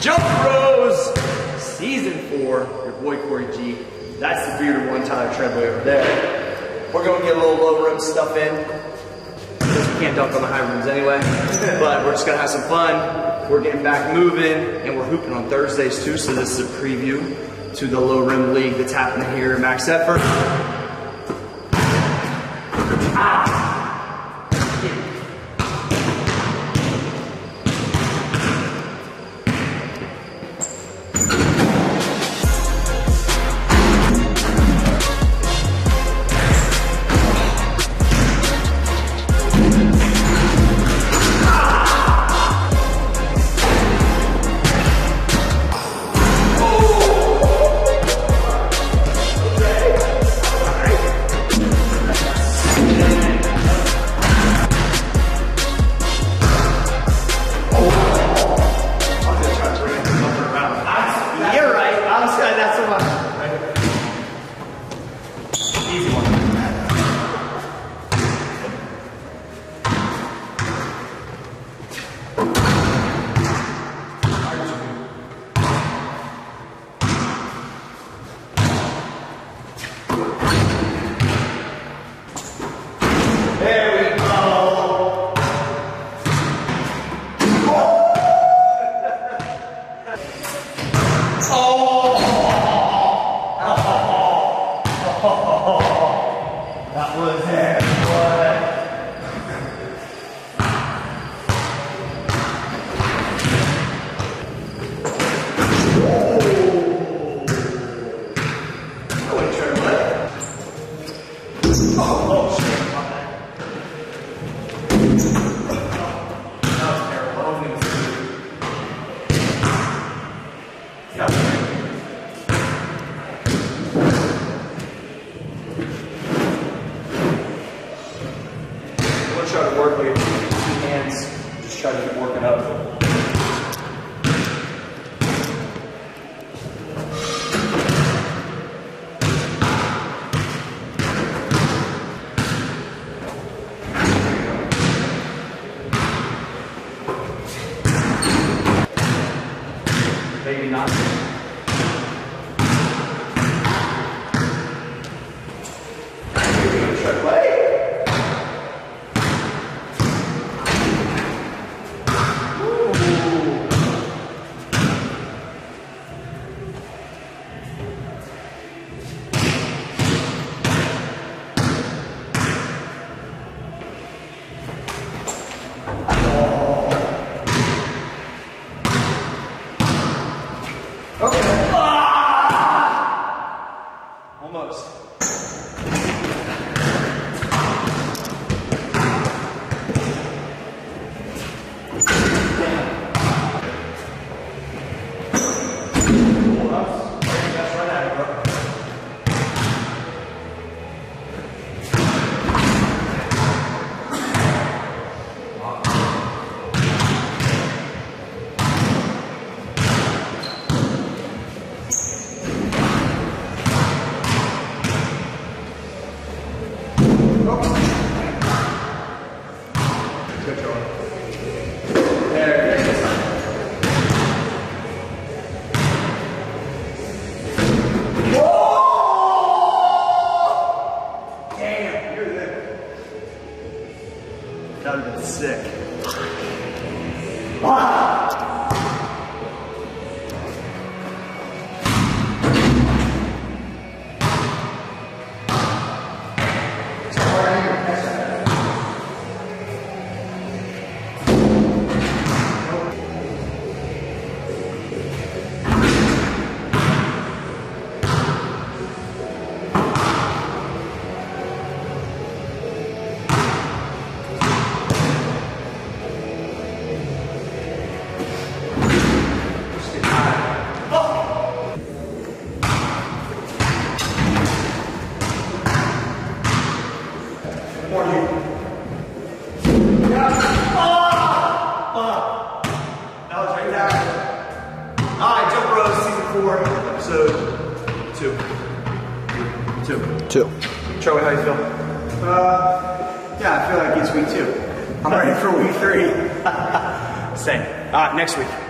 Jump Broz, Season 4, your boy Cory G. That's the bearded one, Tyler Treadway over there. We're going to get a little low rim stuff in, because we can't dunk on the high rims anyway. But we're just going to have some fun. We're getting back moving, and we're hooping on Thursdays too, so this is a preview to the low rim league that's happening here in Max Effort. Maybe not. Charlie, how you feel? Yeah, I feel like it's week 2. I'm ready for week 3. Same. Next week.